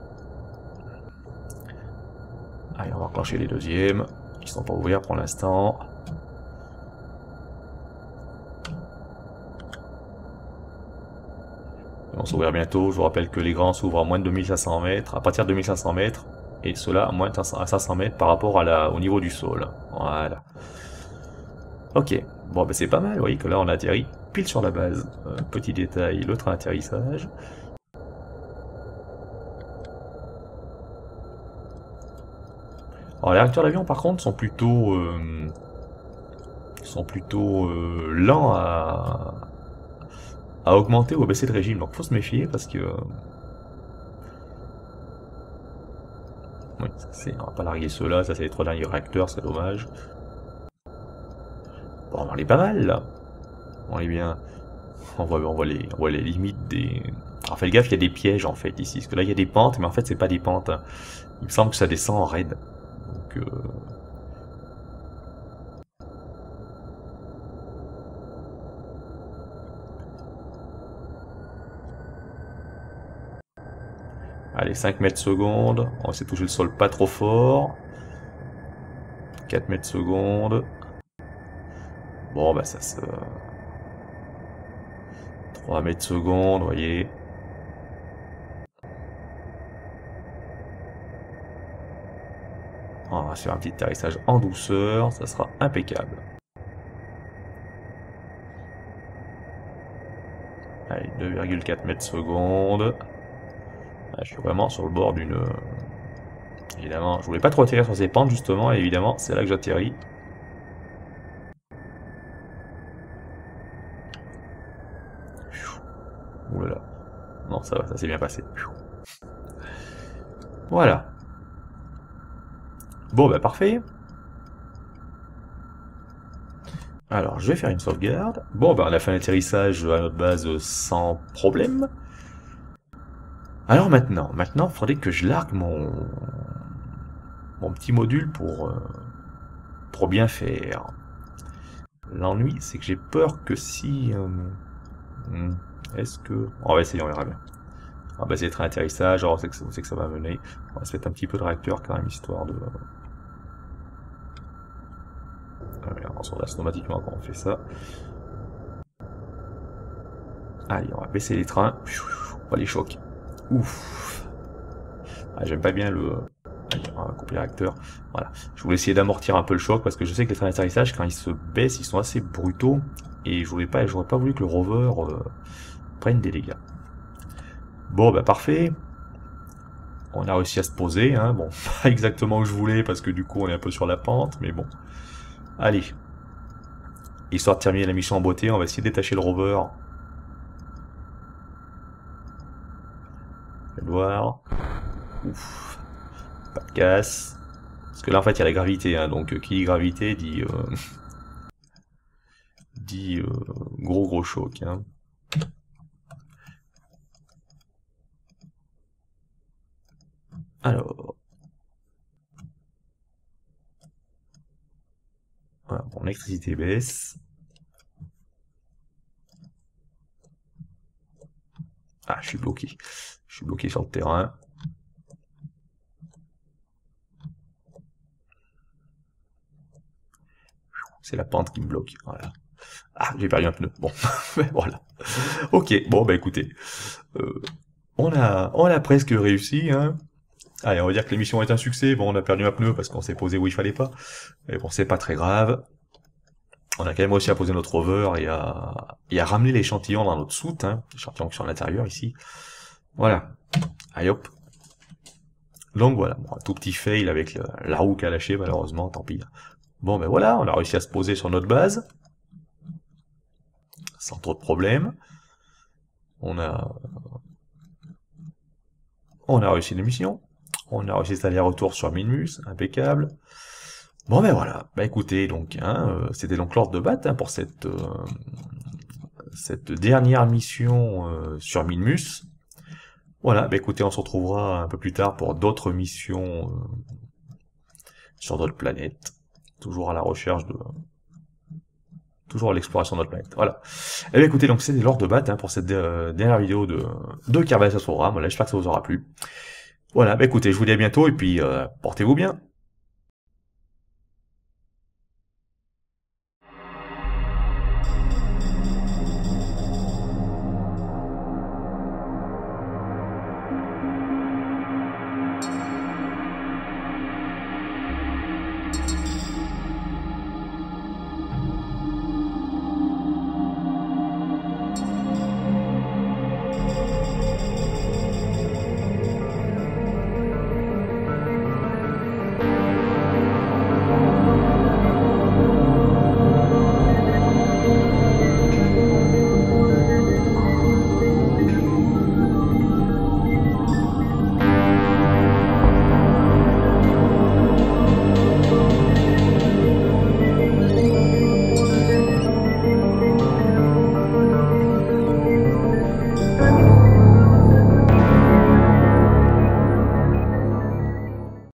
Allez, on va enclencher les deuxièmes. Ils sont pas ouverts pour l'instant. On s'ouvre bientôt. Je vous rappelle que les grands s'ouvrent à moins de 2500 mètres, à partir de 2500 mètres, et cela à moins de 500 mètres par rapport à au niveau du sol. Voilà. Ok. Bon, ben c'est pas mal. Vous voyez que là, on atterrit pile sur la base. Petit détail, le train d'atterrissage. Alors, les réacteurs d'avion, par contre, sont plutôt lents à augmenter ou à baisser de régime, donc faut se méfier parce que... Oui, ça c'est... On va pas larguer ceux-là, ça c'est les trois derniers réacteurs, c'est dommage. Bon, on est pas mal, là. On est bien... On voit les limites des... Alors faites gaffe, il y a des pièges, en fait, ici. Parce que là, il y a des pentes, mais en fait, c'est pas des pentes. Hein. Il me semble que ça descend en raid. Donc... Allez, 5 mètres secondes, on va essayer de toucher le sol pas trop fort. 4 mètres secondes. Bon, bah ça se... 3 mètres secondes, vous voyez. On va faire un petit atterrissage en douceur, ça sera impeccable. Allez, 2,4 mètres secondes. Je suis vraiment sur le bord d'une... Évidemment, je voulais pas trop atterrir sur ces pentes justement, et évidemment, c'est là que j'atterris. Ouh là là. Non, ça va, ça s'est bien passé. Voilà. Bon, bah parfait. Alors, je vais faire une sauvegarde. Bon, bah on a fait un atterrissage à notre base sans problème. Alors maintenant, il faudrait que je largue mon petit module pour bien faire. L'ennui, c'est que j'ai peur que si... Est-ce que... On va essayer, on verra bien. On va essayer de faire un atterrissage, on sait que ça va mener. On va se mettre un petit peu de réacteur quand même, histoire de... On se relâche automatiquement quand on fait ça. Allez, on va baisser les trains. On va les choquer. Ouf, ah, j'aime pas bien le... Allez, on va couper les réacteurs. Voilà, je voulais essayer d'amortir un peu le choc parce que je sais que les trains d'atterrissage, quand ils se baissent, ils sont assez brutaux et j'aurais pas voulu que le rover prenne des dégâts. Bon, bah parfait. On a réussi à se poser, hein. Bon, pas exactement où je voulais parce que du coup on est un peu sur la pente, mais bon. Allez, histoire de terminer la mission en beauté, on va essayer de détacher le rover. Ouf. Casse. Parce que là en fait il y a la gravité, hein, donc qui dit gravité dit, gros choc. Hein. Alors, voilà, bon, l'électricité baisse. Ah, je suis bloqué. Je suis bloqué sur le terrain. C'est la pente qui me bloque. Voilà. Ah, j'ai perdu un pneu. Bon, voilà. Ok, bon, bah écoutez. On a presque réussi, hein. Allez, on va dire que l'émission est un succès. Bon, on a perdu un pneu parce qu'on s'est posé où il fallait pas. Mais bon, c'est pas très grave. On a quand même réussi à poser notre rover et à ramener l'échantillon dans notre soute, hein, l'échantillon qui est sur l'intérieur ici. Voilà. Allez hop. Donc voilà, bon, un tout petit fail avec la roue qu'a lâché, malheureusement, tant pis. Bon ben voilà, on a réussi à se poser sur notre base. Sans trop de problèmes. On a réussi l'émission. On a réussi cet aller-retour sur Minmus, impeccable. Bon ben voilà, bah écoutez, donc hein, c'était donc Lordthebat, hein, pour cette dernière mission sur Minmus. Voilà, bah écoutez, on se retrouvera un peu plus tard pour d'autres missions sur d'autres planètes. Toujours à la recherche de... Toujours à l'exploration de notre planète, voilà. Et bien écoutez, donc c'était Lordthebat, hein, pour cette dernière vidéo de Kerbal Space Program. Voilà, j'espère que ça vous aura plu. Voilà, bah écoutez, je vous dis à bientôt et puis portez-vous bien.